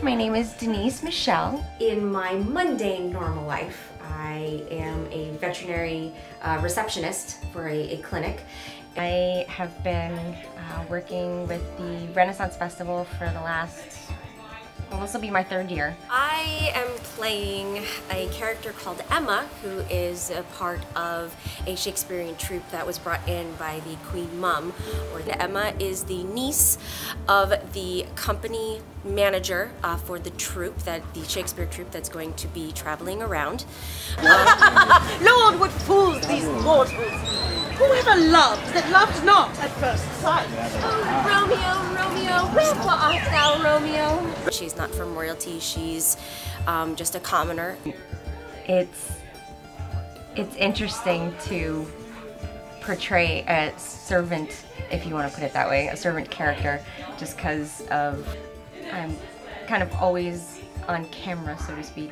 My name is Denise Michelle. In my mundane normal life, I am a veterinary receptionist for a clinic. I have been working with the Renaissance Festival for the last, well, this will be my third year. I am playing a character called Emma, who is a part of a Shakespearean troupe that was brought in by the Queen Mum. Emma is the niece of the company manager for the troupe, the Shakespeare troupe that's going to be traveling around. Lord, what fools these mortals! Whoever loves that loves not at first sight. Oh, Romeo. Where art thou, Romeo? She's not from royalty, she's just a commoner. It's interesting to portray a servant, if you want to put it that way, a servant character, just because of I'm kind of always on camera, so to speak.